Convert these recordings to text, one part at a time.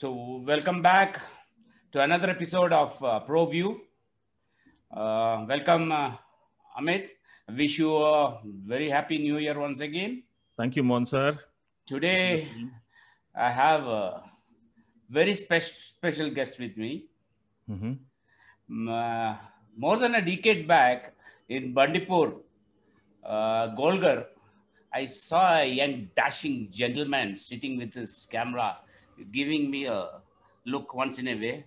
So welcome back to another episode of Pro View. Welcome, Amit. Wish you a very happy new year once again. Thank you, Mohan sir. Today, I have a very special guest with me. More than a decade back in Bandipur, Golgar, I saw a young dashing gentleman sitting with his camera, giving me a look once in a way.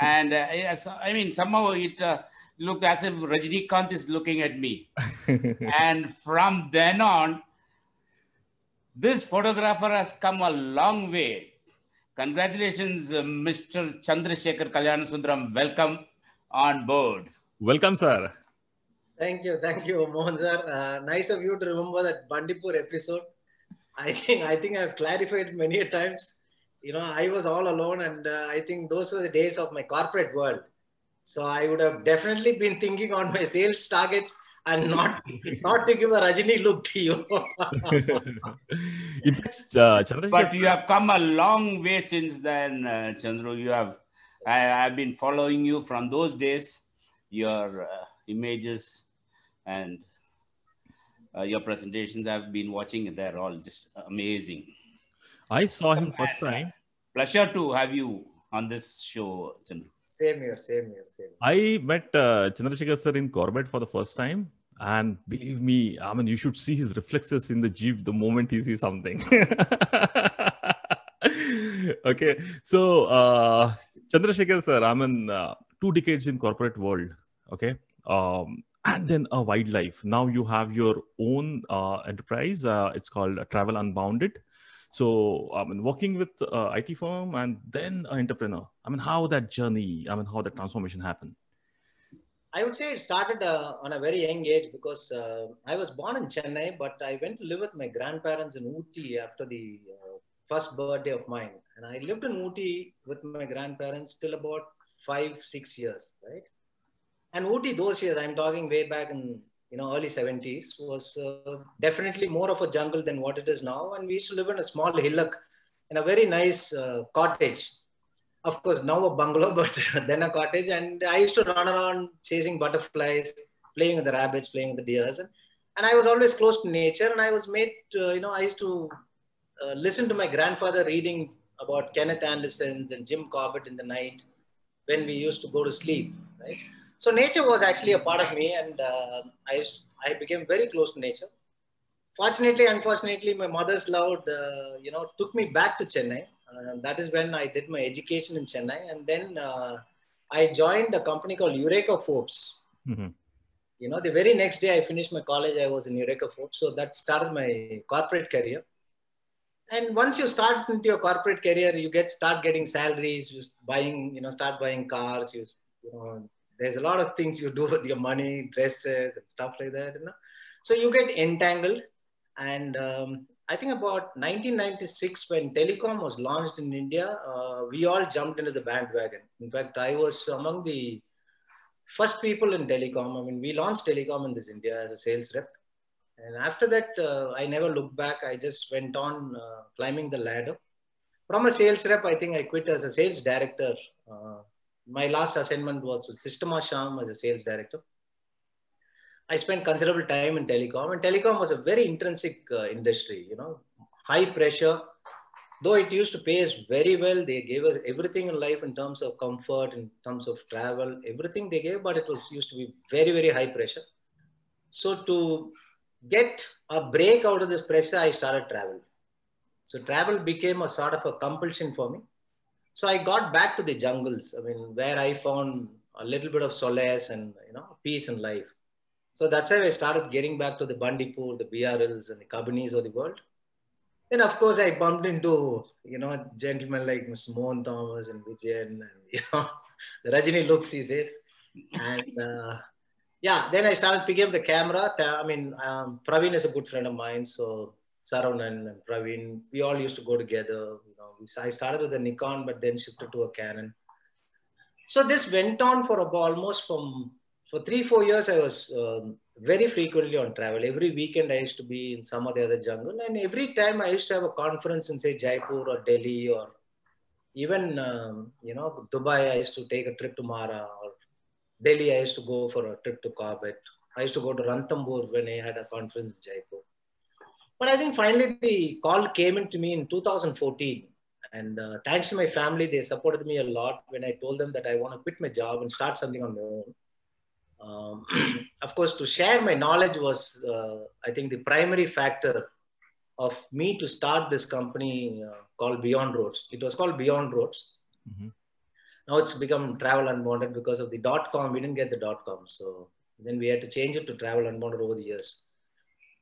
And I mean, somehow it looked as if Rajinikanth is looking at me. And from then on, this photographer has come a long way. Congratulations, Mr. Chandrashekar Kalyanasundaram. Welcome on board. Welcome, sir. Thank you, Mohan sir. Nice of you to remember that Bandipur episode. I think I've clarified many times. You know, I was all alone, and I think those were the days of my corporate world. So I would have definitely been thinking on my sales targets and not to give a Rajini look to you. But you have come a long way since then, Chandru. You have. I've been following you from those days. Your images and your presentations, I've been watching. They're all just amazing. I saw him first time. Pleasure to have you on this show, Chandra. Same here. I met Chandrashekar sir in Corbett for the first time. And believe me, I mean, you should see his reflexes in the Jeep the moment he sees something. Okay. So, Chandrashekar sir, I mean, 2 decades in corporate world. Okay. And then a wildlife. Now you have your own enterprise. It's called Travel Unbounded. So I mean, working with IT firm and then an entrepreneur. I mean, how that journey, I mean, how that transformation happened? I would say it started on a very young age because I was born in Chennai, but I went to live with my grandparents in Ooty after the first birthday of mine. And I lived in Ooty with my grandparents till about 5-6 years, right? And Ooty those years, I'm talking way back in, you know, early 70s, was definitely more of a jungle than what it is now. And we used to live in a small hillock in a very nice cottage. Of course, now a bungalow, but then a cottage. And I used to run around chasing butterflies, playing with the rabbits, playing with the deers. And I was always close to nature. And I was made, you know, I used to listen to my grandfather reading about Kenneth Anderson's and Jim Corbett in the night when we used to go to sleep, right? So nature was actually a part of me, and I became very close to nature. Fortunately, unfortunately, my mother's love, you know, took me back to Chennai. That is when I did my education in Chennai, and then I joined a company called Eureka Forbes. You know, the very next day I finished my college, I was in Eureka Forbes. So that started my corporate career. And once you start into your corporate career, you start getting salaries, you start buying cars, you know. There's a lot of things you do with your money, dresses and stuff like that, you know. So you get entangled. And I think about 1996, when Telecom was launched in India, we all jumped into the bandwagon. In fact, I was among the first people in Telecom. I mean, we launched Telecom in this India as a sales rep. And after that, I never looked back. I just went on climbing the ladder. From a sales rep, I think I quit as a sales director. My last assignment was with Sistema Sham as a sales director. I spent considerable time in Telecom, and Telecom was a very intrinsic industry, you know, high pressure. Though it used to pay us very well, they gave us everything in life in terms of comfort, in terms of travel, everything they gave, but it was used to be very, very high pressure. So to get a break out of this pressure, I started travel. So travel became a sort of a compulsion for me. So I got back to the jungles, I mean, where I found a little bit of solace and, you know, peace in life. So that's how I started getting back to the Bandipur, the BR Hills and the Kabinis of the world. Then, of course, I bumped into, you know, gentlemen like Mr. Mohan Thomas and Vijayan and, you know, the Rajini looks, he says. And yeah, then I started picking up the camera. I mean, Praveen is a good friend of mine, so Saravan and Praveen, we all used to go together. You know, I started with a Nikon, but then shifted to a Canon. So this went on for about almost for 3-4 years. I was very frequently on travel. Every weekend I used to be in some of the other jungle, and every time I used to have a conference in, say, Jaipur or Delhi or Even, you know, Dubai, I used to take a trip to Mara, or Delhi, I used to go for a trip to Corbett. I used to go to Ranthambore when I had a conference in Jaipur. But I think finally the call came into me in 2014. And thanks to my family, they supported me a lot when I told them that I want to quit my job and start something on my own. Of course, to share my knowledge was, I think, the primary factor of me to start this company called Beyond Roads. It was called Beyond Roads. Mm-hmm. Now it's become Travel Unbounded because of the .com. We didn't get the .com. So then we had to change it to Travel Unbounded over the years.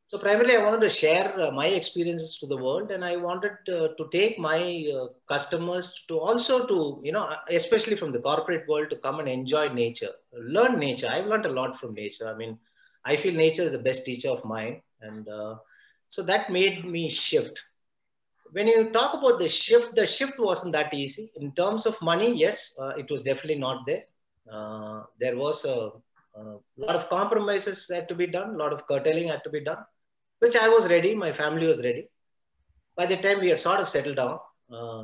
So primarily, I wanted to share my experiences to the world, and I wanted to take my customers to also to, you know, especially from the corporate world, to come and enjoy nature, learn nature. I've learned a lot from nature. I mean, I feel nature is the best teacher of mine. And so that made me shift. When you talk about the shift wasn't that easy. In terms of money, yes, it was definitely not there. There was a lot of compromises had to be done, a lot of curtailing had to be done, which I was ready, my family was ready. By the time we had sort of settled down,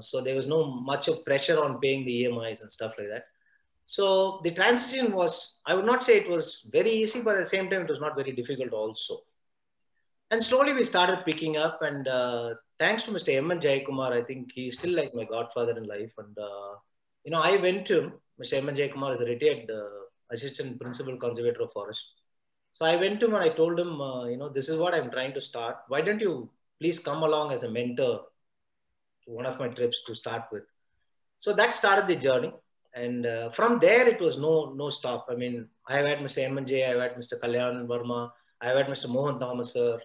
so there was no much of pressure on paying the EMIs and stuff like that. So the transition was, I would not say it was very easy, but at the same time, it was not very difficult also. And slowly we started picking up, and thanks to Mr. M. N. Jayakumar, I think he's still like my godfather in life. And, you know, I went to him. Mr. M. N. Jayakumar is a retired assistant principal conservator of forest. So I went to him and I told him, you know, this is what I'm trying to start. Why don't you please come along as a mentor to one of my trips to start with? So that started the journey. And from there, it was no stop. I mean, I've had Mr. M. N. J., I've had Mr. Kalyan Verma, I've had Mr. Mohan Thomas, sir,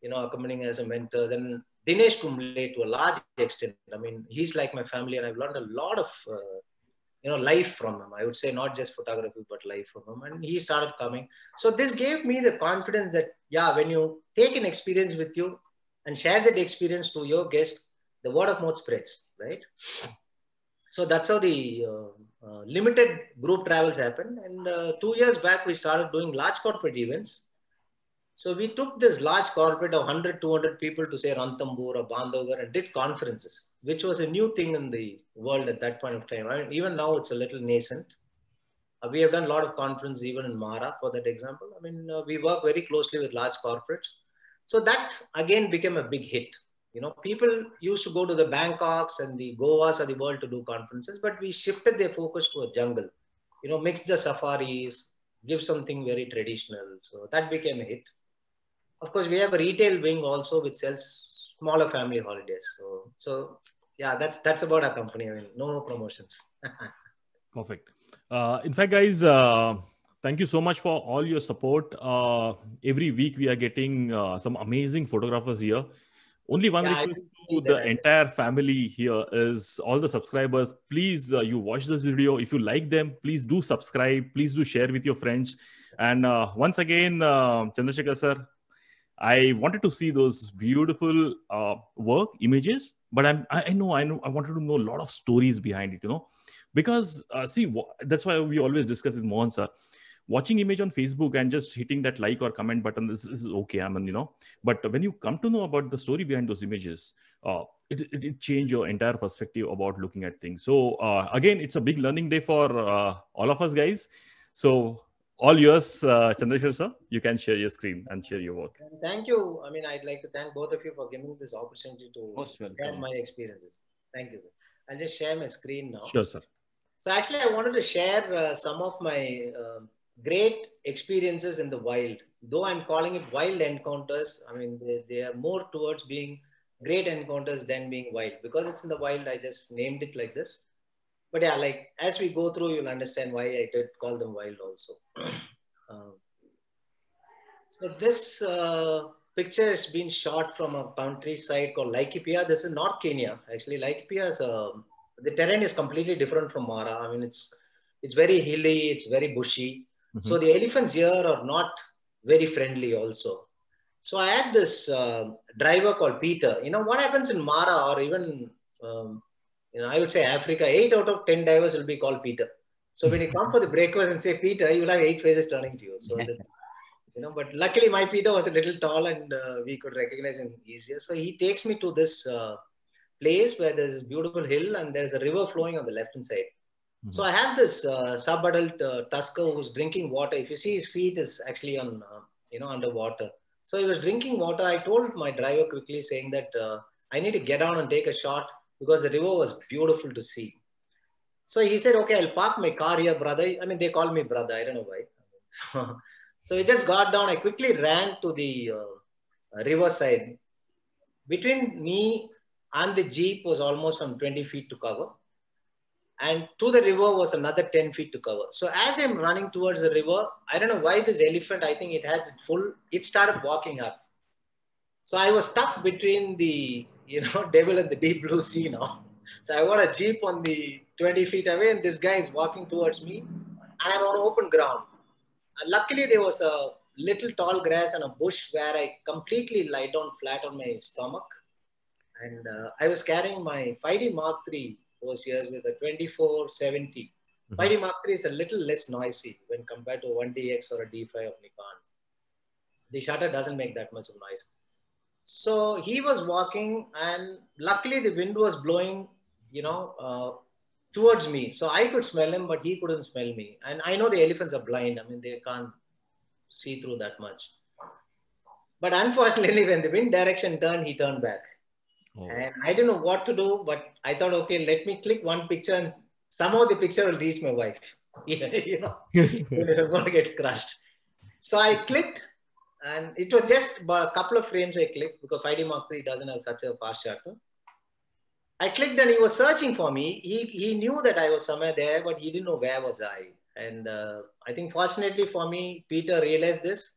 you know, accompanying as a mentor. Then Dinesh Kumble to a large extent. I mean, he's like my family, and I've learned a lot of, you know, life from him. I would say not just photography, but life from him. And he started coming. So this gave me the confidence that, yeah, when you take an experience with you and share that experience to your guest, the word of mouth spreads, right? So that's how the limited group travels happened. And 2 years back, we started doing large corporate events. So we took this large corporate of 100, 200 people to say Ranthambore or Bandhavgarh and did conferences, which was a new thing in the world at that point of time. I mean, even now it's a little nascent. We have done a lot of conferences even in Mara for that example. I mean, we work very closely with large corporates. So that again became a big hit. You know, people used to go to the Bangkoks and the Goas of the world to do conferences, but we shifted their focus to a jungle. You know, mix the safaris, give something very traditional. So that became a hit. Of course, we have a retail wing also which sells smaller family holidays. So yeah, that's about our company. I mean, no promotions. Perfect. In fact, guys, thank you so much for all your support. Every week we are getting some amazing photographers here. Only one request to the entire family here is all the subscribers. Please, you watch this video. If you like them, please do subscribe. Please do share with your friends. And once again, Chandrashekar sir, I wanted to see those beautiful work images, but I know I wanted to know a lot of stories behind it, you know, because see, that's why we always discuss with Mohan sir, watching image on Facebook and just hitting that like or comment button, this is okay, I mean, you know, but when you come to know about the story behind those images, it changed your entire perspective about looking at things. So again, it's a big learning day for all of us guys. So all yours, Chandrashekar sir, you can share your screen and share your work. Thank you. I mean, I'd like to thank both of you for giving this opportunity to share my experiences. Thank you, sir. I'll just share my screen now. Sure, sir. So actually, I wanted to share some of my great experiences in the wild. Though I'm calling it wild encounters, I mean, they are more towards being great encounters than being wild. Because it's in the wild, I just named it like this. But yeah, like as we go through, you'll understand why I did call them wild also. So this picture has been shot from a countryside called Laikipia. This is North Kenya. Actually, Laikipia is the terrain is completely different from Mara. I mean, it's very hilly, it's very bushy. Mm-hmm. So the elephants here are not very friendly also. So I had this driver called Peter. You know, what happens in Mara or even you know, I would say Africa, 8 out of 10 divers will be called Peter. So when you come for the breakfast and say Peter, you'll have 8 faces turning to you. So that's, you know, but luckily my Peter was a little tall and we could recognize him easier. So he takes me to this place where there's this beautiful hill and there's a river flowing on the left-hand side. Mm-hmm. So I have this sub-adult tusker who's drinking water. If you see, his feet is actually on, underwater. So he was drinking water. I told my driver quickly saying that I need to get down and take a shot because the river was beautiful to see. So he said, okay, I'll park my car here, brother. I mean, they call me brother. I don't know why. So we just got down. I quickly ran to the riverside. Between me and the jeep was almost some 20 feet to cover. And to the river was another 10 feet to cover. So as I'm running towards the river, I don't know why this elephant, I think it has full, it started walking up. So I was stuck between the, devil and the deep blue sea now. So I got a jeep on the 20 feet away and this guy is walking towards me and I'm on open ground. And luckily there was a little tall grass and a bush where I completely lie down flat on my stomach. And I was carrying my 5D Mark III those years with a 24-70. Mm-hmm. 5D Mark III is a little less noisy when compared to a 1DX or a D5 of Nikon. The shutter doesn't make that much of noise. So he was walking and luckily the wind was blowing, towards me. So I could smell him, but he couldn't smell me. And I know the elephants are blind. I mean, they can't see through that much. But unfortunately, when the wind direction turned, he turned back. Oh. And I didn't know what to do, but I thought, okay, let me click one picture and somehow the picture will reach my wife. I'm going to get crushed. So I clicked and it was just a couple of frames I clicked because 5D Mark III doesn't have such a fast shutter. I clicked and he was searching for me. He knew that I was somewhere there, but he didn't know where was I. And I think fortunately for me, Peter realized this.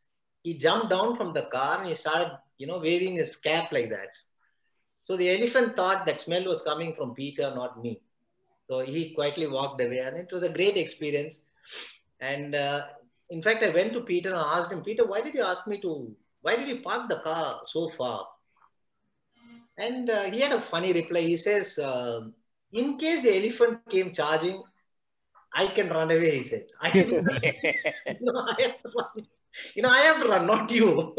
He jumped down from the car and he started, waving his cap like that. So the elephant thought that smell was coming from Peter, not me. So he quietly walked away and it was a great experience. And in fact, I went to Peter and asked him, Peter, why did you park the car so far? And he had a funny reply. He says, in case the elephant came charging, I can run away, he said. I can run away. I have to run. I have to run, not you,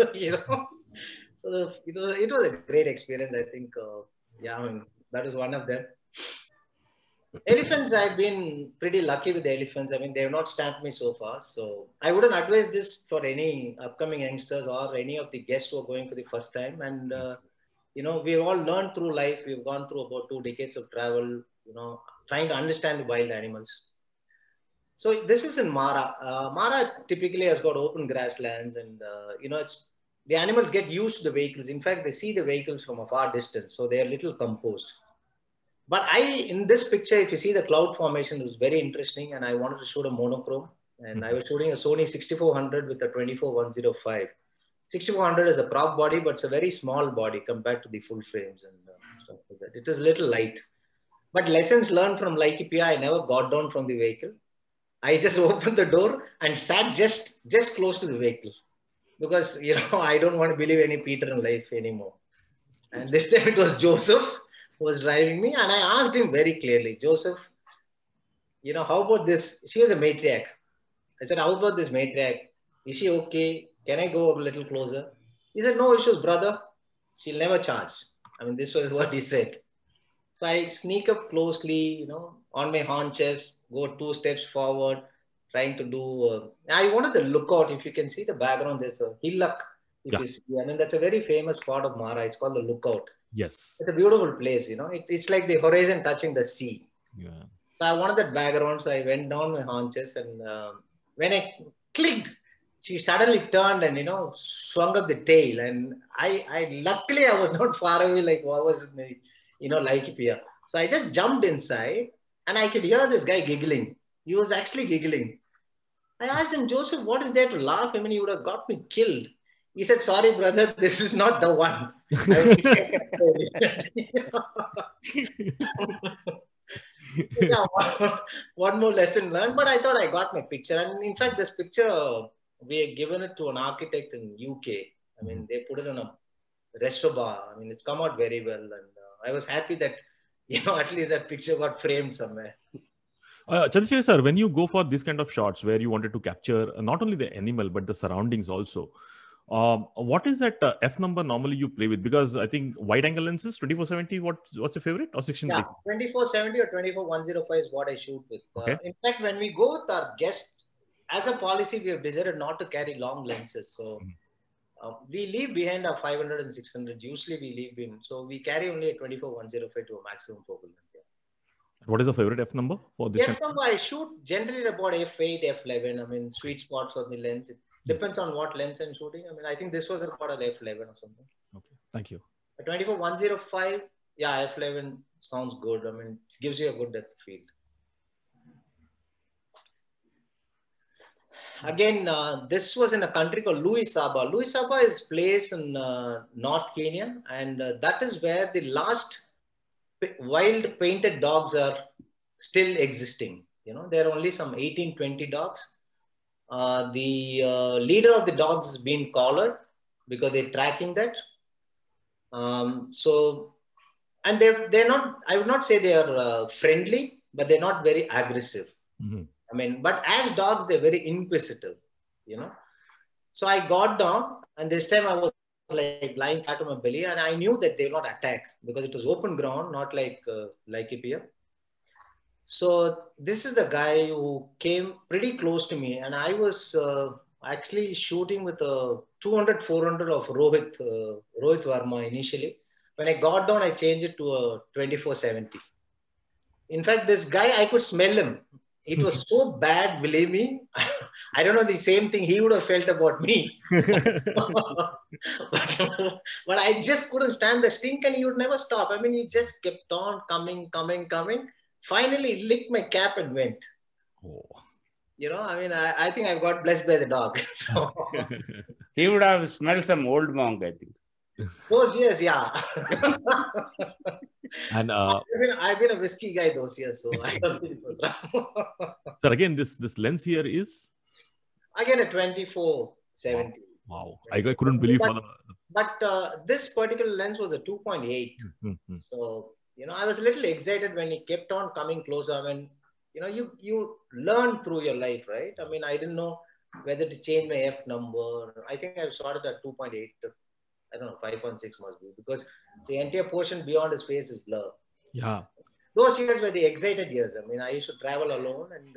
So it was a great experience, I think. That is one of them. Elephants, I've been pretty lucky with the elephants. I mean, they have not stamped me so far. So I wouldn't advise this for any upcoming youngsters or any of the guests who are going for the first time. And, we've all learned through life. We've gone through about 2 decades of travel, trying to understand wild animals. So this is in Mara. Mara typically has got open grasslands and, the animals get used to the vehicles. In fact, they see the vehicles from a far distance. So they are little composed. But in this picture, if you see the cloud formation, it was very interesting. And I wanted to shoot a monochrome. And I was shooting a Sony 6400 with a 24-105. 6400 is a crop body, but it's a very small body compared to the full frames and stuff like that. It is a little light. But lessons learned from Laikipia, I never got down from the vehicle. I just opened the door and sat just close to the vehicle. Because, I don't want to believe any Peter in life anymore. And this time it was Joseph who was driving me. And I asked him very clearly, Joseph, how about this? She was a matriarch. I said, how about this matriarch? Is she okay? Can I go a little closer? He said, no issues, brother. She'll never charge. I mean, this was what he said. So I sneak up closely, on my haunches, go 2 steps forward. Trying to do, I wanted the lookout. If you can see the background, there's a hillock. You see, I mean, that's a very famous part of Mara. It's called the lookout. Yes. It's a beautiful place, It's like the horizon touching the sea. Yeah. So I wanted that background. So I went down my haunches and when I clicked, she suddenly turned and, swung up the tail. And I luckily, I was not far away like I was in the, Laikipia. So I just jumped inside and I could hear this guy giggling. He was actually giggling. I asked him, Joseph, what is there to laugh? I mean, you would have got me killed. He said, sorry, brother, this is not the one. One more lesson learned, but I thought I got my picture. And in fact, this picture, we had given it to an architect in UK. I mean, they put it on a resto bar. I mean, it's come out very well. And I was happy that, at least that picture got framed somewhere. Chandrashekar sir, when you go for this kind of shots where you wanted to capture not only the animal but the surroundings also, What is that F number normally you play with? Because I think wide angle lenses, 24-70, what's your favorite? Or 16? Yeah, 24-70 or 24-105 is what I shoot with. Okay. In fact, when we go with our guest, as a policy, we have decided not to carry long lenses. So we leave behind our 500 and 600. Usually we leave behind. So we carry only a 24-105 to a maximum focal length. Yeah. What is the favorite F number for this? F number I shoot generally about F8, F11. I mean, sweet spots on the lens. It depends on what lens I'm shooting. I mean, I think this was about an F11 or something. Okay, thank you. 24-105, yeah, F11 sounds good. I mean, it gives you a good depth field. Again, this was in a country called Luisaba. Luisaba is place in North Kenya, and that is where the last wild painted dogs are still existing. You know, there are only some 18, 20 dogs. The leader of the dogs has been collared because they're tracking that. So, and they're not, I would not say they are friendly, but they're not very aggressive. Mm-hmm. I mean, but as dogs, they're very inquisitive, you know. So I got down, and this time I was like lying flat on my belly, and I knew that they will not attack because it was open ground, not like Laikipia. So this is the guy who came pretty close to me, and I was actually shooting with a 200-400 of Rohit Varma initially. When I got down, I changed it to a 24-70. In fact, this guy, I could smell him. It was so bad, believe me. I don't know the same thing he would have felt about me. But I just couldn't stand the stink, and he would never stop. I mean, he just kept on coming. Finally, he licked my cap and went. Oh. You know, I mean, I think I got blessed by the dog. So. He would have smelled some old monk, I think. Those years, yeah. And I've been a whiskey guy those years, so I don't think it was wrong. So again, this lens here is again a 24-70. Wow, I couldn't believe. But this particular lens was a 2.8. Mm-hmm. So you know, I was a little excited when he kept on coming closer. I mean, you know, you learn through your life, right? I mean, I didn't know whether to change my F number. I think I started at 2.8. I don't know, 5.6 must be, because the entire portion beyond his face is blurred. Yeah. Those years were the excited years. I mean, I used to travel alone, and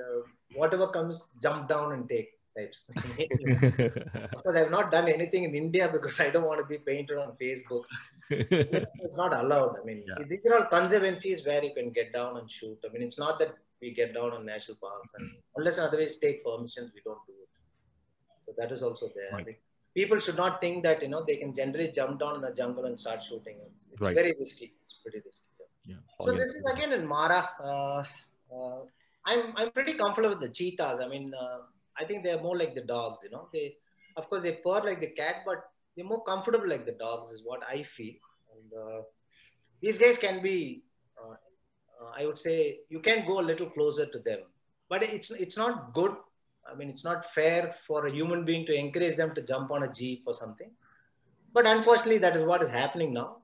whatever comes, jump down and take types. Because I've not done anything in India because I don't want to be painted on Facebook. It's not allowed. I mean, yeah. These are all conservancies where you can get down and shoot. I mean, it's not that we get down on national parks, and unless and otherwise take permissions, we don't do it. So that is also there. Right. People should not think that, you know, they can generally jump down in the jungle and start shooting. It's right. Very risky. It's pretty risky. Yeah. So this is again in Mara. I'm pretty comfortable with the cheetahs. I mean, I think they're more like the dogs, you know. They, of course, they purr like the cat, but they're more comfortable like the dogs is what I feel. And these guys can be, I would say, you can go a little closer to them. But it's not good. I mean, it's not fair for a human being to encourage them to jump on a jeep or something. But unfortunately, that is what is happening now.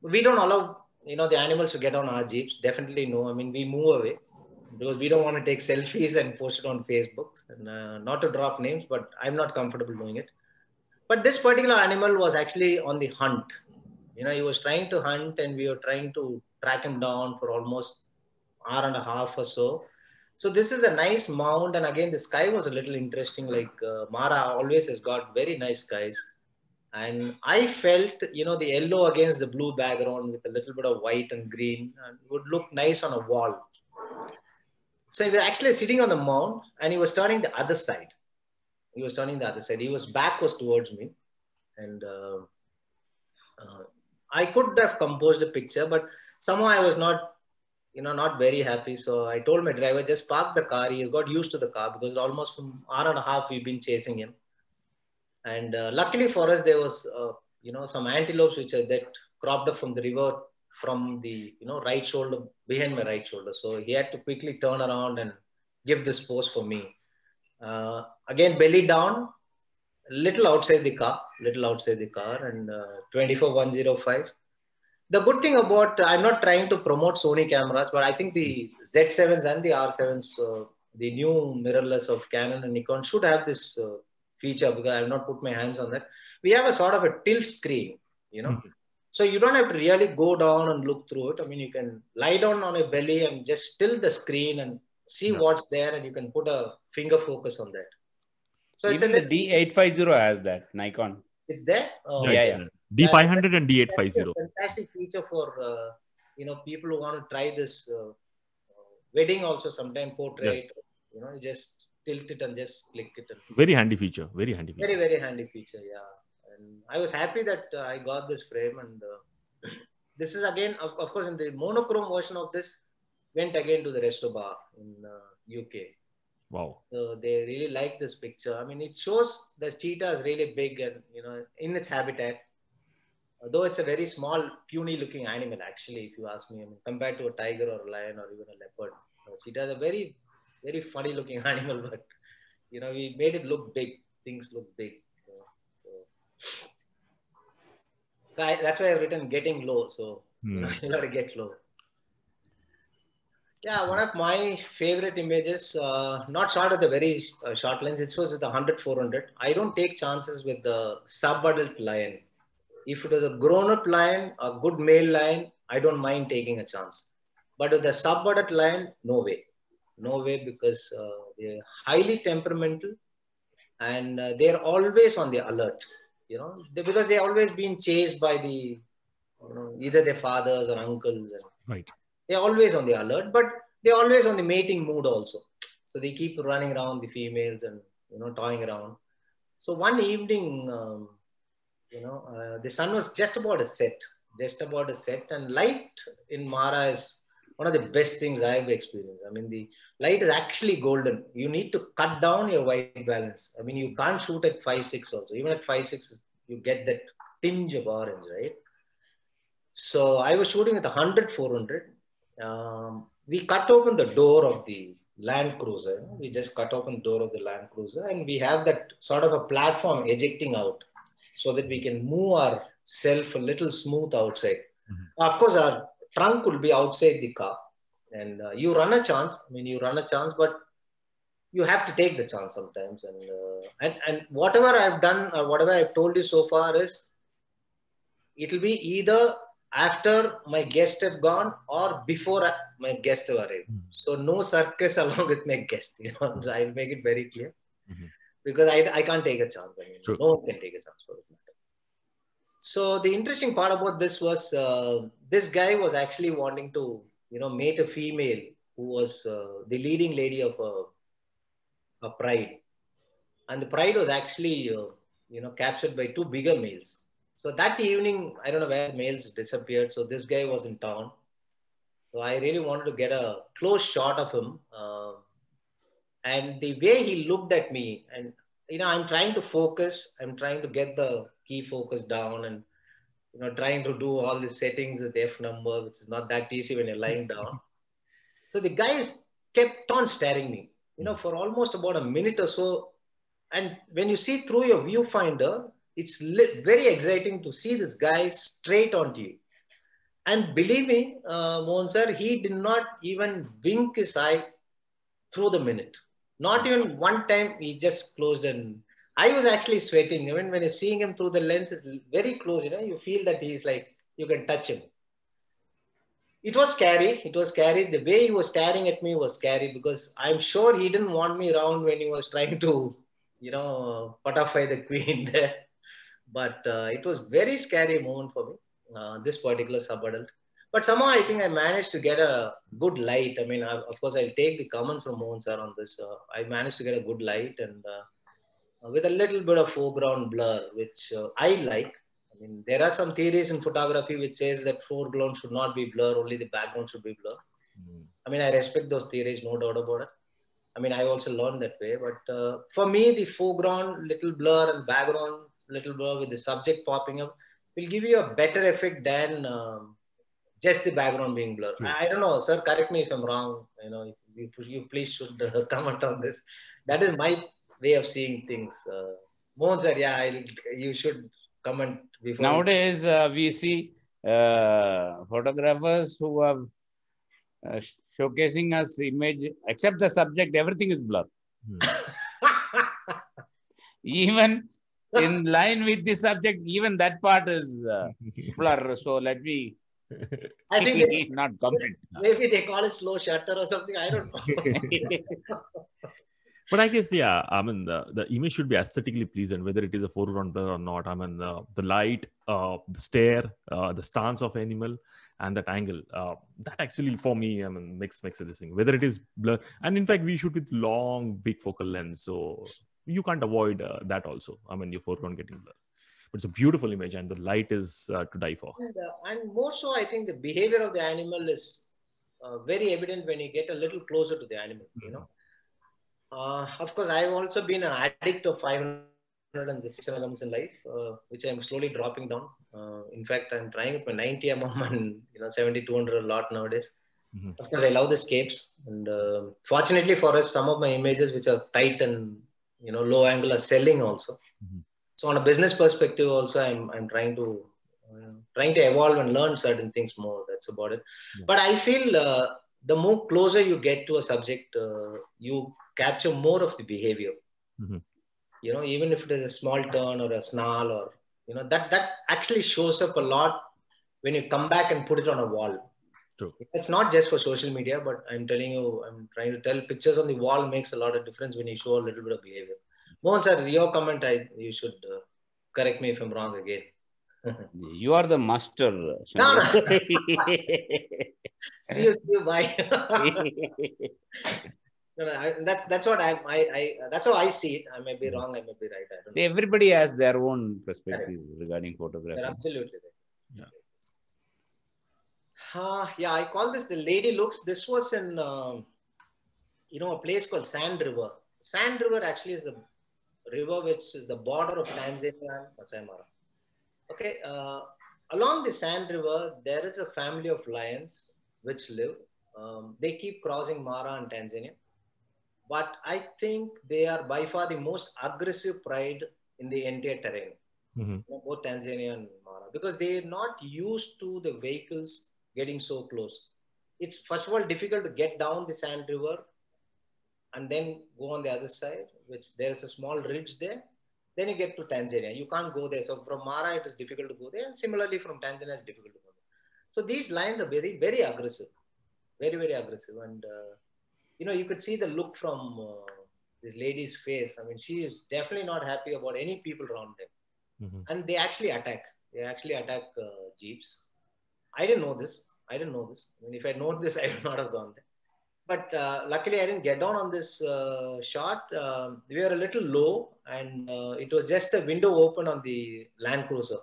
We don't allow, you know, the animals to get on our jeeps. Definitely no. I mean, we move away because we don't want to take selfies and post it on Facebook. And, not to drop names, but I'm not comfortable doing it. But this particular animal was actually on the hunt. You know, he was trying to hunt, and we were trying to track him down for almost an hour and a half or so. So this is a nice mound, and again the sky was a little interesting. Like Mara always has got very nice skies, and I felt, you know, the yellow against the blue background with a little bit of white and green would look nice on a wall. So he was actually sitting on the mound, and he was turning the other side. He was turning the other side. He was back was towards me, and I could have composed a picture, but somehow I was not. You know, not very happy. So I told my driver, just park the car. He got used to the car because almost from an hour and a half we've been chasing him. And luckily for us, there was, you know, some antelopes which that cropped up from the river from the, you know, right shoulder, behind my right shoulder. So he had to quickly turn around and give this pose for me. Again, belly down, little outside the car, and 24-105. The good thing about, I'm not trying to promote Sony cameras, but I think the Z7s and the R7s, the new mirrorless of Canon and Nikon should have this feature because I have not put my hands on that. We have a sort of a tilt screen, you know. Mm-hmm. So you don't have to really go down and look through it. I mean, you can lie down on a belly and just tilt the screen and see what's there, and you can put a finger focus on that. So even it's the D850 has that, Nikon. It's there? Oh, yeah, yeah. D500 and D850. Fantastic feature for, you know, people who want to try this wedding also sometime portrait. Yes. You know, you just tilt it and just click it. And very handy feature. Very handy feature. Very, very handy feature, yeah. And I was happy that I got this frame, and this is again, of course, in the monochrome version of this went again to the resto bar in UK. Wow. So they really like this picture. I mean, it shows the cheetah is really big and, you know, in its habitat. Although it's a very small, puny looking animal, actually, if you ask me, I mean, compared to a tiger or a lion or even a leopard. Cheetah is a very, very funny looking animal, but, you know, we made it look big. Things look big. So that's why I've written getting low. So you got to get low. Yeah, one of my favorite images, not shot at the very short lens. It was with the 100-400. I don't take chances with the sub-adult lion. If it was a grown-up lion, a good male lion, I don't mind taking a chance. But with the sub-adult lion, no way. No way, because they're highly temperamental and they're always on the alert. You know, because they always been chased by the, you know, either their fathers or uncles. Right. They're always on the alert, but they're always on the mating mood also. So they keep running around the females and, you know, toying around. So one evening, you know, the sun was just about a set, and light in Mara is one of the best things I've experienced. I mean, the light is actually golden. You need to cut down your white balance. I mean, you can't shoot at 5.6 also. Even at 5.6, you get that tinge of orange, right? So I was shooting at 100-400. We cut open the door of the Land Cruiser. We just cut open the door of the Land Cruiser, and we have that sort of a platform ejecting out so that we can move ourselves a little smooth outside. Mm-hmm. Of course, our trunk will be outside the car, and you run a chance, but you have to take the chance sometimes. And whatever I've done, or whatever I've told you so far is, it'll be either after my guests have gone or before my guests have arrived. Mm-hmm. So no circus along with my guests, you know, so I'll make it very clear, because I can't take a chance. I mean, true. No one can take a chance for it. So the interesting part about this was, this guy was actually wanting to, you know, mate a female who was the leading lady of a pride. And the pride was actually, you know, captured by two bigger males. So that evening, I don't know where males disappeared. So this guy was in town. So I really wanted to get a close shot of him. And the way he looked at me, and, you know, I'm trying to focus. I'm trying to get the key focus down, and, you know, trying to do all the settings with F number, which is not that easy when you're lying down. So the guys kept on staring me, you know, for almost about a minute or so. And when you see through your viewfinder, it's very exciting to see this guy straight onto you. And believe me, Mohan sir, he did not even wink his eye through the minute. Not even one time he just closed, and I was actually sweating. I mean, when you're seeing him through the lens, it's very close, you know, you feel that he's like, you can touch him. It was scary. It was scary. The way he was staring at me was scary, because I'm sure he didn't want me around when he was trying to, you know, puttify the queen there. But it was very scary moment for me, this particular sub-adult. But somehow I think I managed to get a good light. I mean, of course, I'll take the comments from Mohan sir on this. I managed to get a good light, and with a little bit of foreground blur, which I like. I mean, there are some theories in photography which says that foreground should not be blur, only the background should be blur. Mm. I mean, I respect those theories, no doubt about it. I mean, I also learned that way. But for me, the foreground, little blur, and background, little blur with the subject popping up will give you a better effect than just the background being blurred. True. I don't know, sir, correct me if I'm wrong. You know, you please should comment on this. That is my way of seeing things. Mohan sir, yeah, you should comment before. Nowadays, we see photographers who are showcasing us image, except the subject, everything is blurred. Hmm. even in line with the subject, even that part is blur. So let me. I think they, not comment. Maybe they call it slow shutter or something. I don't know. But I guess, yeah, I mean, the image should be aesthetically pleasing, whether it is a foreground blur or not. I mean, the light, the stare, the stance of animal, and that angle. That actually, for me, I mean, makes this thing. Whether it is blur, and in fact, we shoot with long, big focal length, so you can't avoid that also. I mean, your foreground getting blurred. But it's a beautiful image, and the light is to die for. And more so, I think the behavior of the animal is very evident when you get a little closer to the animal, you know. Of course, I've also been an addict of 567 grams in life, which I'm slowly dropping down. In fact, I'm trying with my 90 mm and 70-200 a lot nowadays. Of course, I love the scapes, and fortunately for us, some of my images which are tight and low angle are selling also. So on a business perspective, also I'm trying to evolve and learn certain things more. That's about it. But I feel the more closer you get to a subject, you capture more of the behavior. Even if it is a small turn or a snarl, or that actually shows up a lot when you come back and put it on a wall. True. It's not just for social media, but I'm telling you, I'm trying to tell, pictures on the wall makes a lot of difference when you show a little bit of behavior. Mohan sir, your comment, you should correct me if I'm wrong again. You are the master. No, no. See you, bye. No, that's what that's how I see it. I may be wrong, I may be right. I don't know. Everybody has their own perspective regarding photography. They're absolutely right. Yeah. I call this the lady looks. This was in a place called Sand River. Sand River actually is the river which is the border of Tanzania and Mara. Okay, along the Sand River, there is a family of lions which live. They keep crossing Mara and Tanzania. But I think they are by far the most aggressive pride in the entire terrain, both Tanzania and Mara, because they are not used to the vehicles getting so close. It's first of all difficult to get down the Sand River and then go on the other side, which there is a small ridge there. Then you get to Tanzania. You can't go there. So from Mara, it is difficult to go there. And similarly, from Tanzania, it's difficult to go there. So these lions are very, very aggressive. Very, very aggressive. And, you could see the look from this lady's face. I mean, she is definitely not happy about any people around them. And they actually attack. They actually attack jeeps. I didn't know this. I mean, if I know this, I would not have gone there. But luckily, I didn't get down on this shot. We were a little low, and it was just a window open on the Land Cruiser.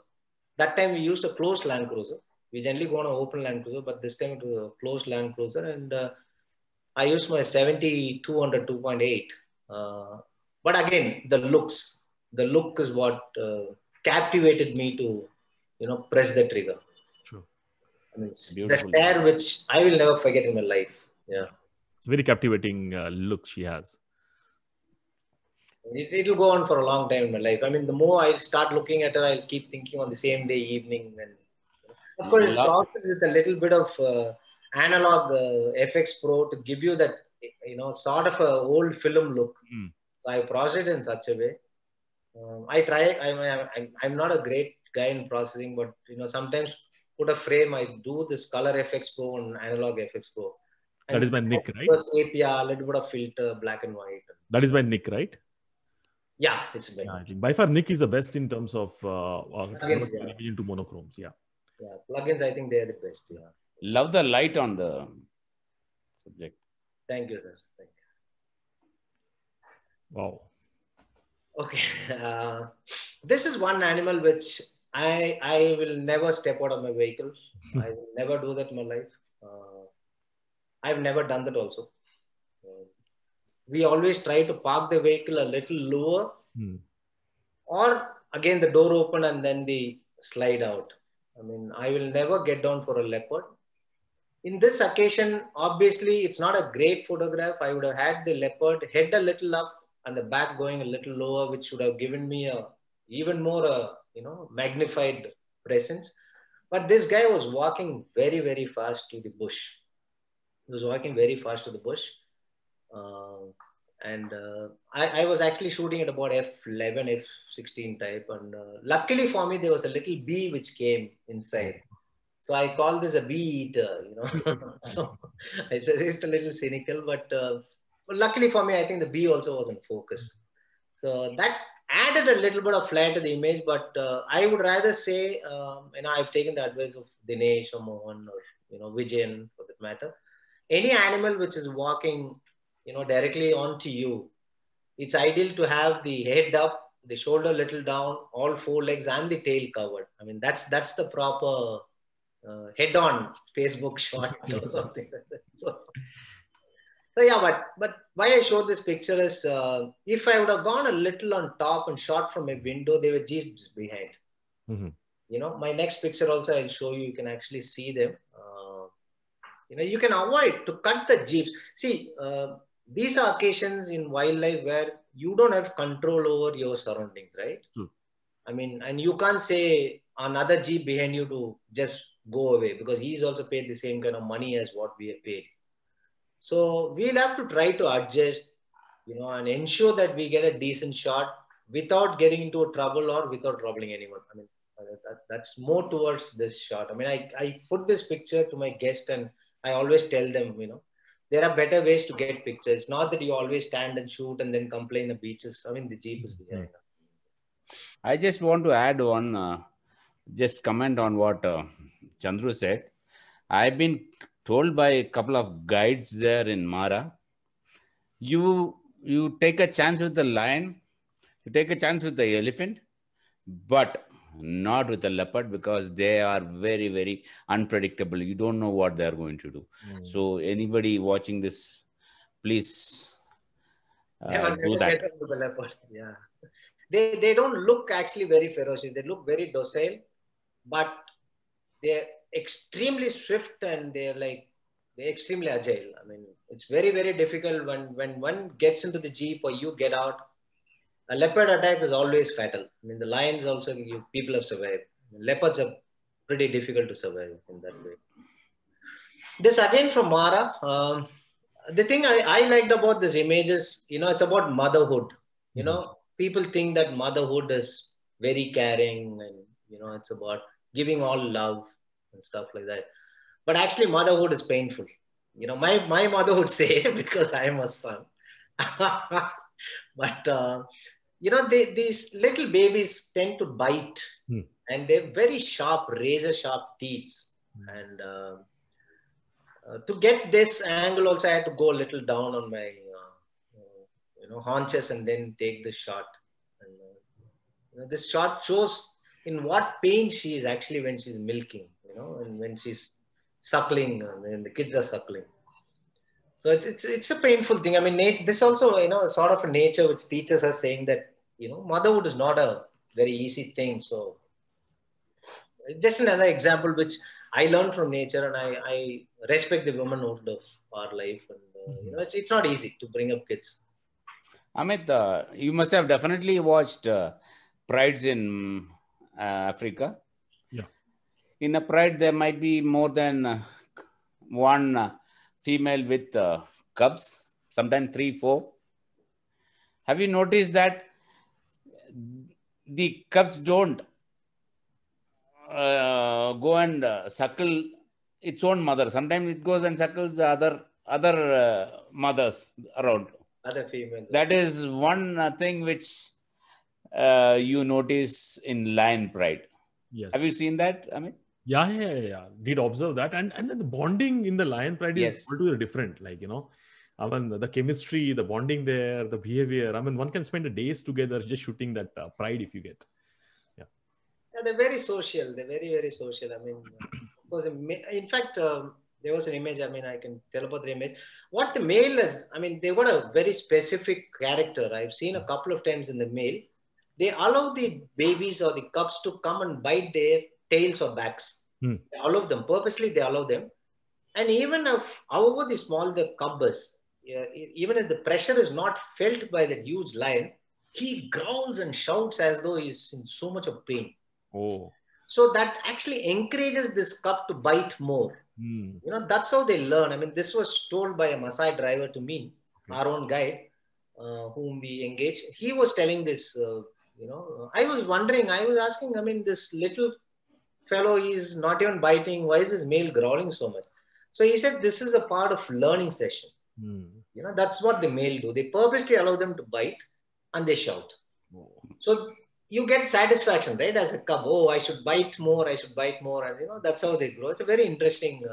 That time, we used a closed Land Cruiser. We generally go on an open Land Cruiser, but this time it was a closed Land Cruiser. And I used my 70-200 2.8. But again, the look is what captivated me to, press the trigger. True. I mean, the stare which I will never forget in my life. Yeah. It's a very captivating look she has. It will go on for a long time in my life. I mean, the more I start looking at her, I'll keep thinking on the same day, evening. And of course, it's processed with a little bit of analog FX Pro to give you that, sort of a old film look. So I processed it in such a way. I'm not a great guy in processing, but, sometimes put a frame, I do this color FX Pro and analog FX Pro. And that is my nick, right? A little bit of filter, black and white. That is my nick, right? Yeah, it's a nick. By far, nick is the best in terms of plugins, into monochromes. Yeah, plugins. I think they are the best. Yeah. Love the light on the subject. Thank you, sir. Thank you. Wow. Okay, this is one animal which I will never step out of my vehicle. I will never do that in my life. I've never done that also. We always try to park the vehicle a little lower, or again the door open and then the slide out. I mean, I will never get down for a leopard. In this occasion, obviously, it's not a great photograph. I would have had the leopard head a little up and the back going a little lower, which would have given me a even more, magnified presence. But this guy was walking very, very fast to the bush. He was walking very fast to the bush. And I was actually shooting at about F11, F16 type. And luckily for me, there was a little bee which came inside. So I call this a bee eater, you know. So it's a little cynical, but luckily for me, I think the bee also was in focus. So that added a little bit of flair to the image, but I would rather say, you know, I've taken the advice of Dinesh or Mohan or, you know, Vijayan for that matter. Any animal which is walking, you know, directly onto you, it's ideal to have the head up, the shoulder little down, all four legs and the tail covered. I mean, that's the proper head-on Facebook shot or something. So yeah, but why I showed this picture is, if I would have gone a little on top and shot from a window, there were jeeps behind. Mm-hmm. You know, my next picture also I'll show you. You can actually see them. You know, you can avoid to cut the jeeps. See, these are occasions in wildlife where you don't have control over your surroundings, right? Mm. I mean, and you can't say another jeep behind you to just go away, because he's also paid the same kind of money as what we have paid. So we'll have to try to adjust, you know, and ensure that we get a decent shot without getting into a trouble or without troubling anyone. I mean, that's more towards this shot. I mean, I put this picture to my guest and I always tell them, you know, there are better ways to get pictures. Not that you always stand and shoot and then complain the beaches. I mean, the jeep is behind. I just want to add one, just comment on what Chandru said. I've been told by a couple of guides there in Mara, you take a chance with the lion, you take a chance with the elephant, but not with the leopard, because they are very, very unpredictable. You don't know what they're going to do. Mm. So anybody watching this, please do that. The yeah. They don't look actually very ferocious. They look very docile, but they're extremely swift and they're extremely agile. I mean, it's very, very difficult when one gets into the jeep or you get out. A leopard attack is always fatal. I mean, the lions also, people have survived. Leopards are pretty difficult to survive in that way. This again from Mara. The thing I liked about this image is, you know, it's about motherhood. You know, people think that motherhood is very caring and, you know, it's about giving all love and stuff like that. But actually, motherhood is painful. You know, my mother would say, because I am a son. But, you know, these little babies tend to bite, mm. and they're very sharp, razor sharp teeth. Mm. And to get this angle also, I had to go a little down on my, you know, haunches and then take the shot. And, you know, this shot shows in what pain she is actually when she's milking, you know, and when she's suckling and the kids are suckling. So it's a painful thing. I mean, this also, you know, sort of a nature which teaches us saying that, you know, motherhood is not a very easy thing. So just another example which I learned from nature, and I respect the womanhood of our life. And, you know, it's not easy to bring up kids. Amit, you must have definitely watched prides in Africa. Yeah. In a pride, there might be more than one... female with cubs, sometimes 3, 4. Have you noticed that the cubs don't go and suckle its own mother? Sometimes it goes and suckles other mothers around. Other females. That is one thing which you notice in lion pride. Yes. Have you seen that, Amit? Yeah. Did observe that, and then the bonding in the lion pride is altogether different. Like, you know, I mean, the chemistry, the bonding there, the behavior. I mean, one can spend days together just shooting that pride if you get. Yeah. They're very social. They're very, very social. I mean, in fact, there was an image. I mean, I can tell about the image. What the male is. I mean, they've got a very specific character. I've seen a couple of times in the male. They allow the babies or the cubs to come and bite their tails or backs. Hmm. They allow them. Purposely, they allow them. And even if, however the small the cub is, even if the pressure is not felt by that huge lion, he growls and shouts as though he's in so much of pain. Oh. So that actually encourages this cub to bite more. Hmm. You know, that's how they learn. I mean, this was told by a Maasai driver to me, our own guide. whom we engaged, he was telling this, I was wondering, I was asking, I mean, this little fellow is not even biting. Why is this male growling so much? So he said, this is a part of learning session. Mm. You know, that's what the male do. They purposely allow them to bite and they shout. Oh. So you get satisfaction, right? As a cub, oh, I should bite more. I should bite more. And, you know, that's how they grow. It's a very interesting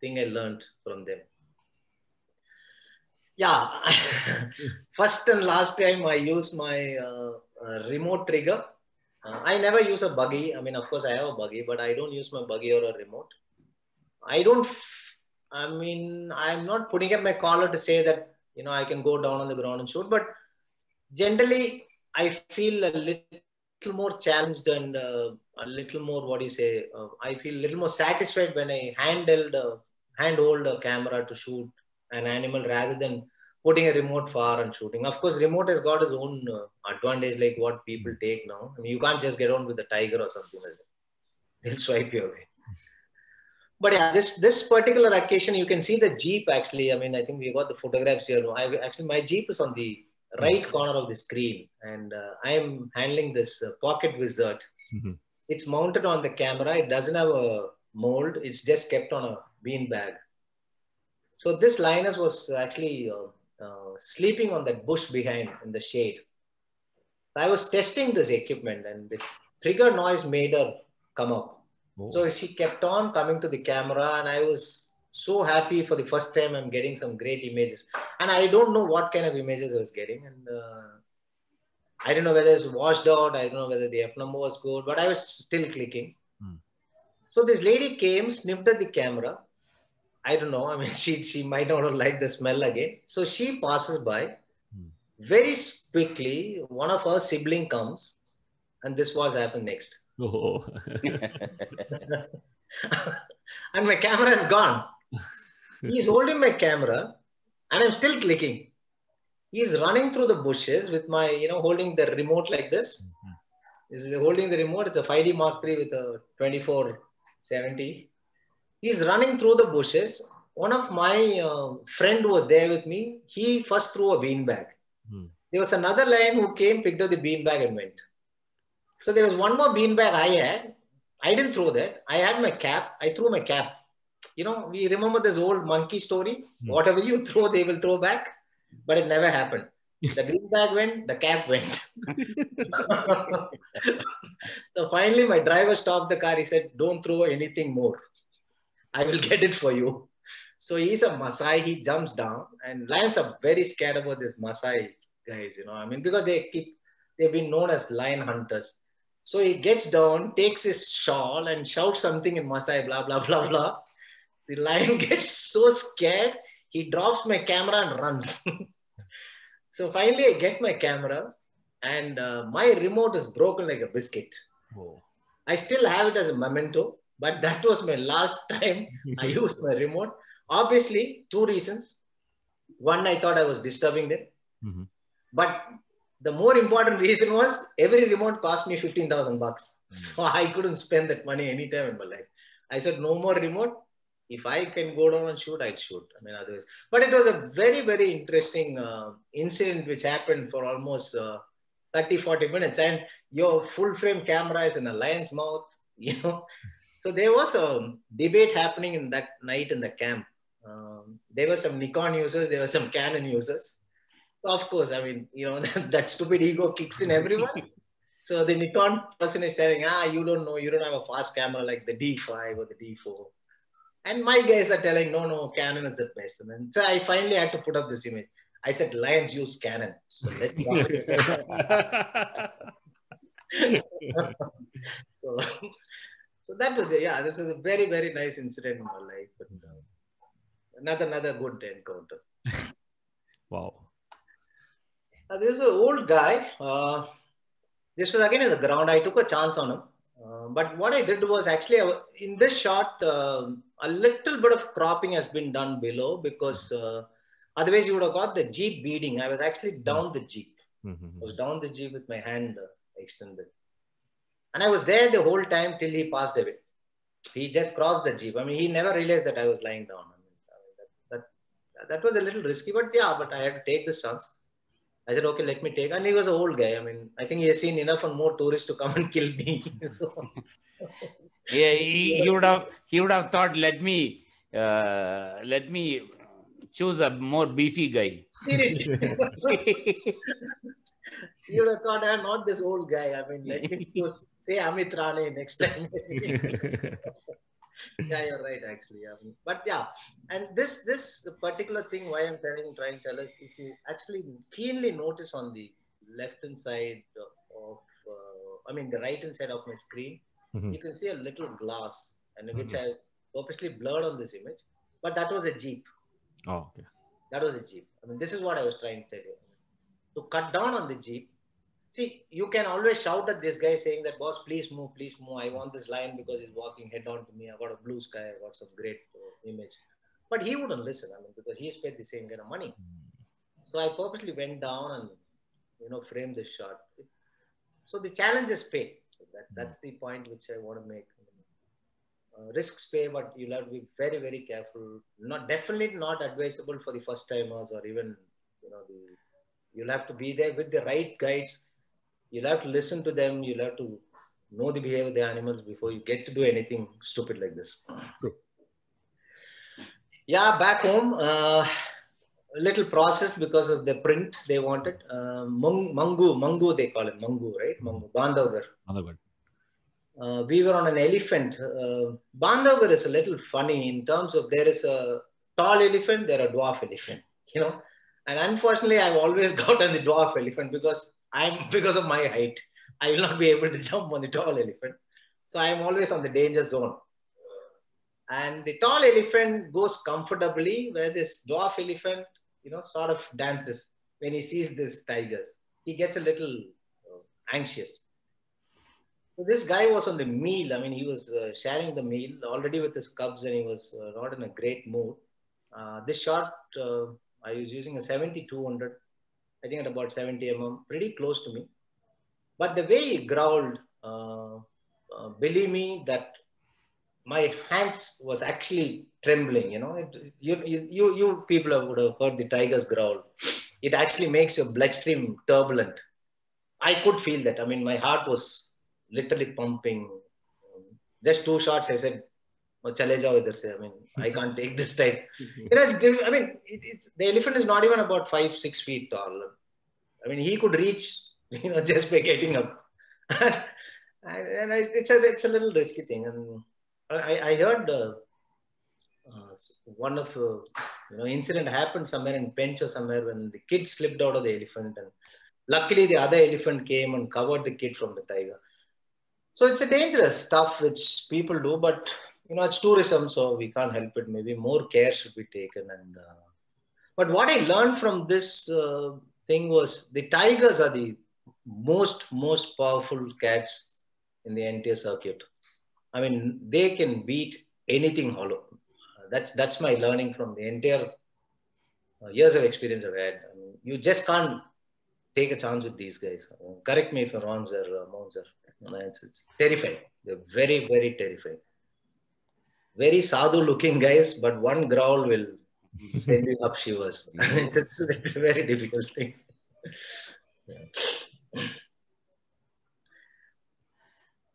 thing I learned from them. Yeah, first and last time I used my remote trigger. I never use a buggy. I mean, of course I have a buggy, but I don't use my buggy or a remote. I'm not putting up my collar to say that, you know, I can go down on the ground and shoot, but generally I feel a little more challenged and a little more, I feel a little more satisfied when I handhold a camera to shoot an animal rather than putting a remote far and shooting. Of course, remote has got its own advantage, like what people take now. I mean, you can't just get on with a tiger or something like that. They'll swipe you away. But yeah, this particular occasion, you can see the Jeep actually. I mean, I think we got the photographs here. Actually, my Jeep is on the right corner of the screen, and I am handling this pocket wizard. Mm-hmm. It's mounted on the camera. It doesn't have a mold. It's just kept on a bean bag. So this lioness was actually sleeping on that bush behind in the shade. I was testing this equipment and the trigger noise made her come up. Oh. So she kept on coming to the camera and I was so happy. For the first time I'm getting some great images. And I don't know what kind of images I was getting. And I don't know whether it's washed out. I don't know whether the F number was good, but I was still clicking. Hmm. So this lady came, sniffed at the camera. I don't know. I mean, she might not have liked the smell again. So she passes by. Very quickly, one of her siblings comes. And this was happened next. Oh. And my camera is gone. He's holding my camera. And I'm still clicking. He's running through the bushes with my, holding the remote like this. Mm-hmm. He's holding the remote. It's a 5D Mark III with a 24-70. He's running through the bushes. One of my friend was there with me. He first threw a beanbag. Hmm. There was another lion who came, picked up the beanbag and went. So there was one more beanbag I had. I didn't throw that. I had my cap. I threw my cap. You know, we remember this old monkey story. Hmm. Whatever you throw, they will throw back. But it never happened. The beanbag went, the cap went. So finally, my driver stopped the car. He said, don't throw anything more. I will get it for you. So he's a Maasai, he jumps down, and lions are very scared about this Maasai guys, because they've been known as lion hunters. So he gets down, takes his shawl and shouts something in Maasai, blah, blah, blah, blah. The lion gets so scared, he drops my camera and runs. So finally I get my camera and my remote is broken like a biscuit. Oh. I still have it as a memento. But that was my last time I used my remote. Obviously, two reasons. One, I thought I was disturbing them. Mm-hmm. But the more important reason was every remote cost me 15,000 bucks. Mm-hmm. So I couldn't spend that money anytime in my life. I said, no more remote. If I can go down and shoot, I'd shoot. I mean, otherwise. But it was a very, very interesting incident which happened for almost 30-40 minutes. And your full-frame camera is in a lion's mouth, So there was a debate happening in that night in the camp. There were some Nikon users, there were some Canon users. So of course, that stupid ego kicks in everyone. So the Nikon person is saying, you don't know, you don't have a fast camera like the D5 or the D4. And my guys are telling, no, Canon is the best. And then, so I finally had to put up this image. I said, lions use Canon. So let's So that was, this was a very, very nice incident in my life. But another good encounter. Wow. This is an old guy. This was again in the ground. I took a chance on him. But what I did was actually, in this shot, a little bit of cropping has been done below because otherwise you would have got the Jeep beading. I was actually down the Jeep. Mm-hmm. I was down the Jeep with my hand extended. And I was there the whole time till he passed away. He just crossed the Jeep. I mean, he never realized that I was lying down. I mean, that was a little risky, but I had to take this chance. I said, okay, let me take. And he was an old guy. I mean, I think he has seen enough and more tourists to come and kill me. So, yeah, he would have thought, let me choose a more beefy guy. You would have thought, I'm not this old guy. I mean, let me say Amit Rane next time. Yeah, you're right, actually. I mean, but yeah, and this particular thing, why I'm trying to tell us, if you actually keenly notice on the left-hand side of, I mean, the right-hand side of my screen, you can see a little glass, and which I purposely blurred on this image, but that was a Jeep. Oh, okay. That was a Jeep. I mean, this is what I was trying to tell you. To cut down on the Jeep. See, you can always shout at this guy saying that, boss, please move, I want this lion because he's walking head on to me, I got a blue sky, I got some great image. But he wouldn't listen, I mean, because he's paid the same kind of money. So I purposely went down and, you know, framed this shot. So the challenge is pay. So that's the point which I want to make. Risks pay, but you'll have to be very, very careful. Definitely not advisable for the first timers, or even, you know, you'll have to be there with the right guides. You'll have to listen to them. You'll have to know the behavior of the animals before you get to do anything stupid like this. Yeah, back home, a little processed because of the print they wanted. Mangu, they call it. Mangu, right? Mangu. Bandavgar. We were on an elephant. Bandavgar is a little funny in terms of there is a tall elephant, there are dwarf elephant, you know. And unfortunately, I've always got on the dwarf elephant because of my height. I will not be able to jump on the tall elephant. So I'm always on the danger zone. And the tall elephant goes comfortably, where this dwarf elephant, you know, sort of dances when he sees these tigers. He gets a little anxious. So this guy was on the meal. I mean, he was sharing the meal already with his cubs, and he was not in a great mood. This shot, I was using a 70-200, I think at about 70 mm, pretty close to me. But the way he growled, believe me, that my hands was actually trembling, you know. You people would have heard the tiger's growl. It actually makes your bloodstream turbulent. I could feel that. I mean, my heart was literally pumping. Just two shots, I said, I mean, I can't take this type. I mean, the elephant is not even about 5-6 feet tall. I mean, he could reach, you know, just by getting up. It's a little risky thing. And I heard one of you know, incident happened somewhere in Pench or somewhere when the kid slipped out of the elephant, and luckily the other elephant came and covered the kid from the tiger. So it's a dangerous stuff which people do, but you know, it's tourism, so we can't help it. Maybe more care should be taken. And but what I learned from this thing was the tigers are the most powerful cats in the entire circuit. I mean, they can beat anything hollow. That's my learning from the entire years of experience I've had. I mean, you just can't take a chance with these guys. Correct me if I'm wrong, sir. It's terrifying. They're very, very terrifying. Very sadhu-looking guys, but one growl will send you up shivers. It's a very difficult thing.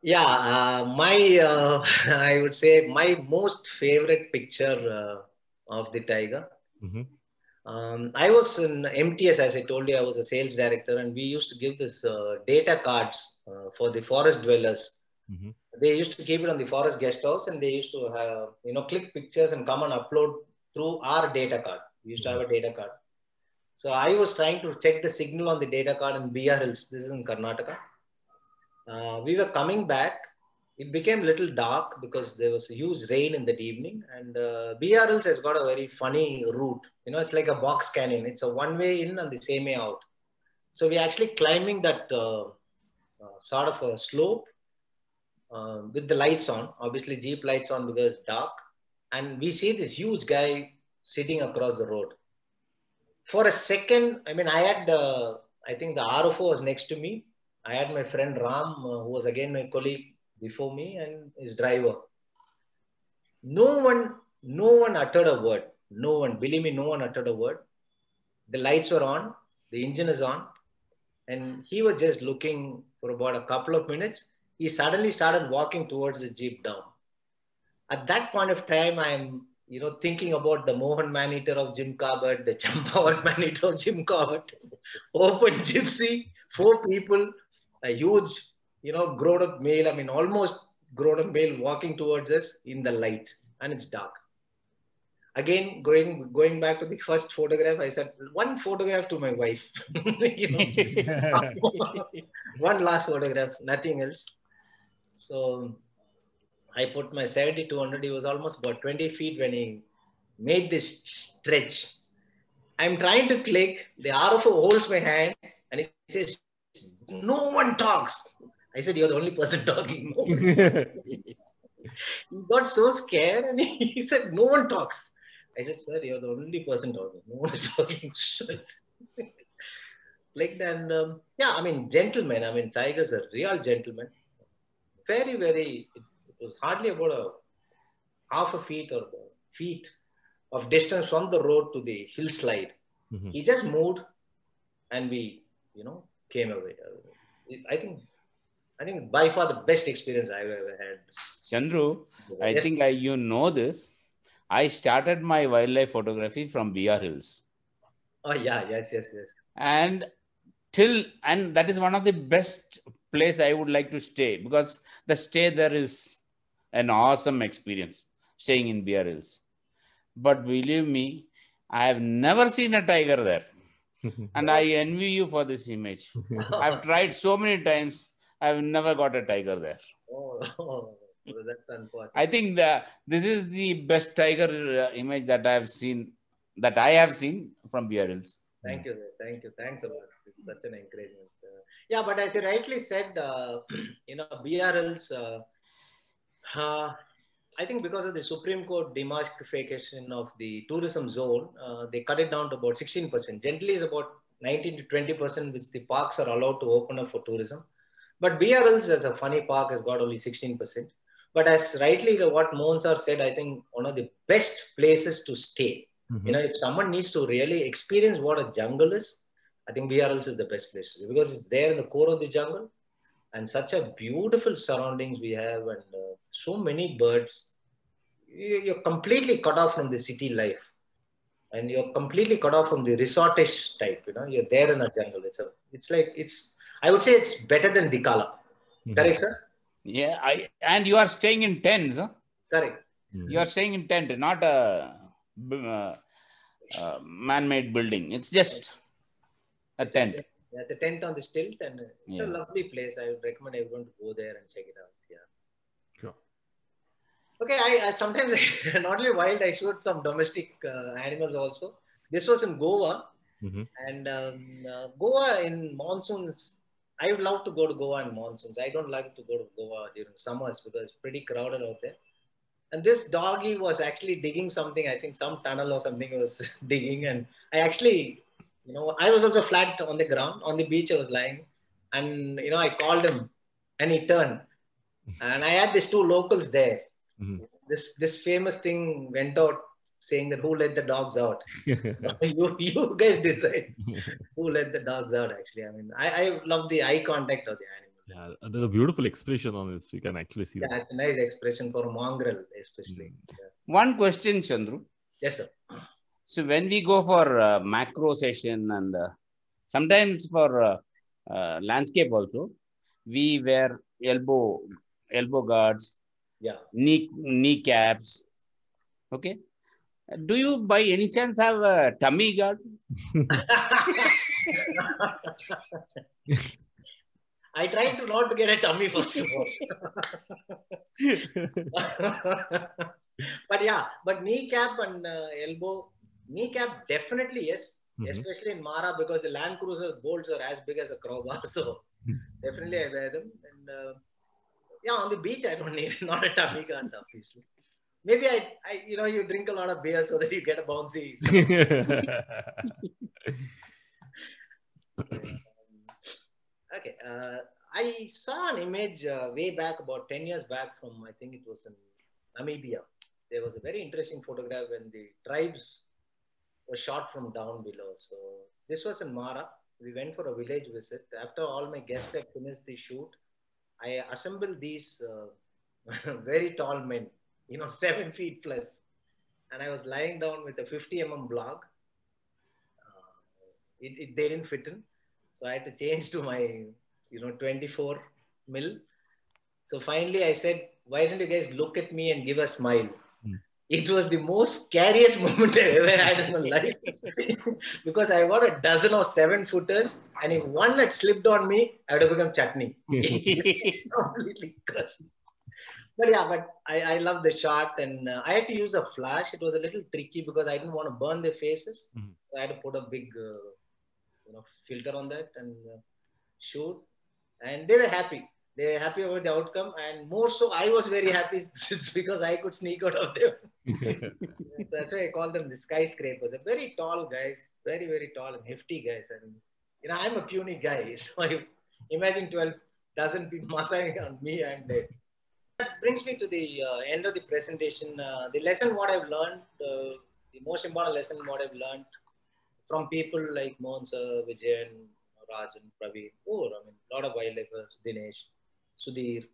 Yeah, I would say my most favorite picture of the tiger. I was in MTS, as I told you, I was a sales director, and we used to give this data cards for the forest dwellers. They used to keep it on the forest guest house, and they used to have, you know, click pictures and come and upload through our data card. We used to have a data card. So I was trying to check the signal on the data card in BR Hills. This is in Karnataka. We were coming back. It became a little dark because there was a huge rain in that evening. And BR Hills has got a very funny route. You know, it's like a box canyon. It's a one way in and the same way out. So we're actually climbing that sort of a slope. With the lights on, obviously Jeep lights on because it's dark, and we see this huge guy sitting across the road. For a second, I mean, I had, I think the RFO was next to me. I had my friend Ram, who was again my colleague before me, and his driver. No one uttered a word. No one, believe me, no one uttered a word. The lights were on. The engine is on. And he was just looking for about a couple of minutes. He suddenly started walking towards the Jeep down. At that point of time, I'm, you know, thinking about the Mohan man-eater of Jim Corbett, the Champawan man-eater of Jim Corbett, open gypsy, four people, a huge, you know, grown-up male, I mean, almost grown-up male walking towards us in the light, and it's dark. Again, going back to the first photograph, I said, one photograph to my wife, you know, one last photograph, nothing else. So I put my 70-200, he was almost about 20 feet when he made this stretch. I'm trying to click, the RFO holds my hand and he says, no one talks. I said, you're the only person talking. He got so scared and he said, no one talks. I said, sir, you're the only person talking. No one is talking. Clicked and yeah, I mean, gentlemen, I mean, tigers are real gentlemen. Very, very, it was hardly about a half a feet or a feet of distance from the road to the hillside. Mm-hmm. He just moved and we, you know, came away. I think by far the best experience I've ever had. Chandru, yeah. I think like you know this. I started my wildlife photography from BR Hills. Oh yeah, yes, yes, yes. And that is one of the best place I would like to stay because the stay there is an awesome experience staying in BR Hills. But believe me, I have never seen a tiger there. And I envy you for this image. I've tried so many times. I've never got a tiger there. Oh, that's unfortunate. I think this is the best tiger image that I have seen from BR Hills. Thank you. Thank you. Thanks a lot. It's such an encouragement. Yeah, but as you rightly said, you know, BRLs, I think because of the Supreme Court demarcation of the tourism zone, they cut it down to about 16%. Generally, it's about 19% to 20%, which the parks are allowed to open up for tourism. But BRLs as a funny park has got only 16%. But as rightly what Mohansar said, I think one of the best places to stay. Mm-hmm. You know, if someone needs to really experience what a jungle is, I think BR Hills is the best place because it's there in the core of the jungle and such a beautiful surroundings we have and so many birds. You're completely cut off from the city life and you're completely cut off from the resortish type, you know, you're there in a jungle. I would say it's better than Dikala. Mm-hmm. Correct, sir? Yeah. And you are staying in tents. Huh? Correct. Mm-hmm. You are staying in tent, not a man-made building. It's just a tent. Yeah, it's a tent on the stilt and it's a lovely place. I would recommend everyone to go there and check it out. Yeah. Sure. Okay, I sometimes, not only wild, I shoot some domestic animals also. This was in Goa. Mm-hmm. And Goa in monsoons, I would love to go to Goa in monsoons. I don't like to go to Goa during summers because it's pretty crowded out there. And this doggy was actually digging something. I think some tunnel or something was digging. And I actually, you know, I was also flat on the ground. On the beach, I was lying. And, you know, I called him and he turned. And I had these two locals there. Mm-hmm. This famous thing went out saying that who let the dogs out? you guys decide who let the dogs out, actually. I mean, I love the eye contact of the animal. Yeah, there's a beautiful expression on this. We can actually see that. That's a nice expression for mongrel, especially. Mm. Yeah. One question, Chandru. Yes, sir. So when we go for macro session and sometimes for landscape also, we wear elbow guards, knee caps. Okay. Do you by any chance have a tummy guard? I tried to not get a tummy first of all. but kneecap and elbow, kneecap definitely yes. Mm-hmm. Especially in Mara because the Land Cruiser bolts are as big as a crowbar. So definitely I wear them. And on the beach I don't need, not a tummy guard obviously. Maybe I you know, you drink a lot of beer so that you get a bouncy. Okay, I saw an image way back, about 10 years back from, I think it was in Namibia. There was a very interesting photograph when the tribes was shot from down below. So this was in Mara. We went for a village visit. After all my guests had finished the shoot, I assembled these very tall men, 7 feet plus. And I was lying down with a 50mm block. They didn't fit in. So I had to change to my, 24 mil. So finally I said, why don't you guys look at me and give a smile? Mm. It was the most scariest moment I ever had in my life. Because I got a dozen of 7-footers. And if one had slipped on me, I would have become chutney. Completely crushed. But yeah, but I love the shot, and I had to use a flash. It was a little tricky because I didn't want to burn their faces. Mm-hmm. So I had to put a big filter on that and shoot. And they were happy. They were happy about the outcome, and more so I was very happy because I could sneak out of them. That's why I call them the skyscrapers. They're very tall guys, very, very tall and hefty guys. And I'm a puny guy. So imagine 12 dozen people massing on me and they... That brings me to the end of the presentation. The lesson what I've learned, the most important lesson what I've learned from people like Mohan Sir, Vijayan, Rajan, Praveen, a lot of wildlifers, Dinesh, Sudhir.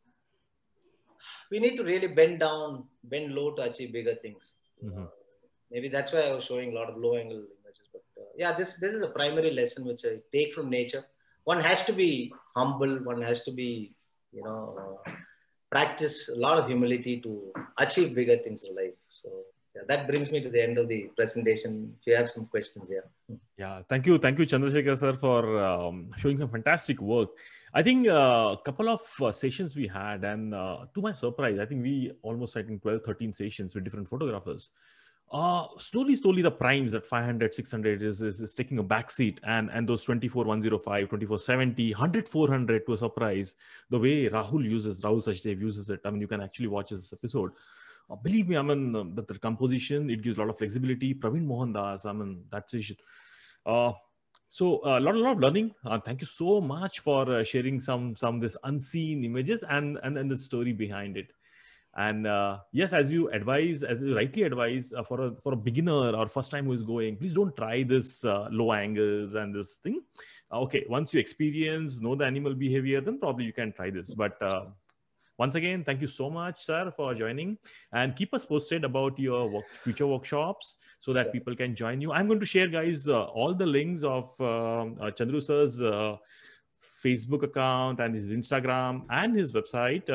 We need to really bend down, bend low to achieve bigger things. Mm-hmm. Maybe that's why I was showing a lot of low angle images. But yeah, this is a primary lesson which I take from nature. One has to be humble. One has to be, practice a lot of humility to achieve bigger things in life. So yeah, that brings me to the end of the presentation. If you have some questions, yeah. Yeah, thank you, Chandrashekar sir, for showing some fantastic work. I think a couple of sessions we had, and to my surprise, I think we almost had 12-13 sessions with different photographers. Slowly, the primes at 500, 600 is taking a backseat, and those 24-105, 24-70, 100-400, to a surprise, the way Rahul Sachdev uses it. I mean, you can actually watch this episode. Believe me, I mean, the composition, it gives a lot of flexibility. Praveen Mohandas, I mean, that's it. So a lot of learning. Thank you so much for sharing some this unseen images and the story behind it. And yes, as you rightly advise, for a beginner or first time who is going, please don't try this low angles and this thing. Okay, once you know the animal behavior, then probably you can try this. But once again, thank you so much, sir, for joining, and keep us posted about your future workshops so that people can join you. I'm going to share, guys, all the links of Chandru sir's Facebook account and his Instagram and his website.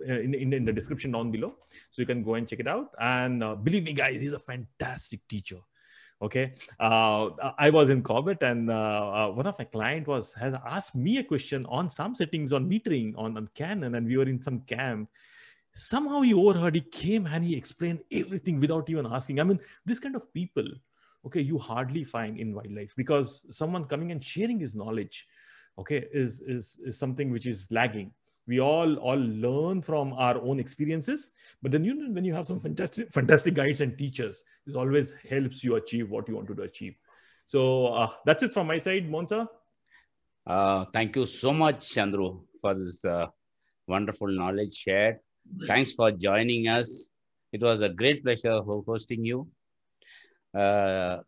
In the description down below, so you can go and check it out. And believe me, guys, he's a fantastic teacher. Okay, I was in Corbett, and one of my client has asked me a question on some settings on metering on Canon, and we were in some camp. Somehow he overheard, he came and he explained everything without even asking. I mean, this kind of people, okay, you hardly find in wildlife, because someone coming and sharing his knowledge, okay, is something which is lagging. We all learn from our own experiences, but then when you have some fantastic guides and teachers, this always helps you achieve what you want to achieve. So that's it from my side, Monsa. Thank you so much, Chandru, for this wonderful knowledge shared. Thanks for joining us. It was a great pleasure hosting you. For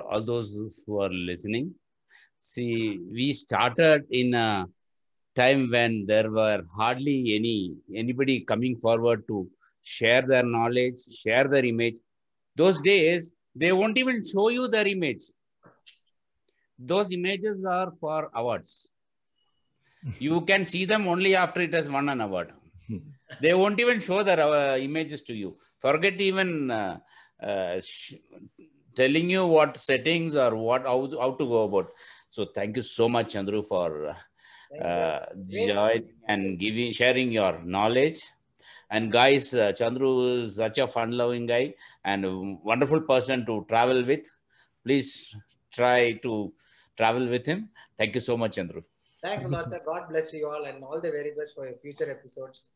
all those who are listening, see, we started in a time when there were hardly anybody coming forward to share their knowledge, share their image. Those days, they won't even show you their image. Those images are for awards. You can see them only after it has won an award. They won't even show their images to you. Forget even telling you what settings or how to go about. So thank you so much, Chandru, for... joining and sharing your knowledge. And guys, Chandru is such a fun-loving guy and a wonderful person to travel with. Please try to travel with him. Thank you so much, Chandru. Thanks a lot, sir. God bless you all, and all the very best for your future episodes.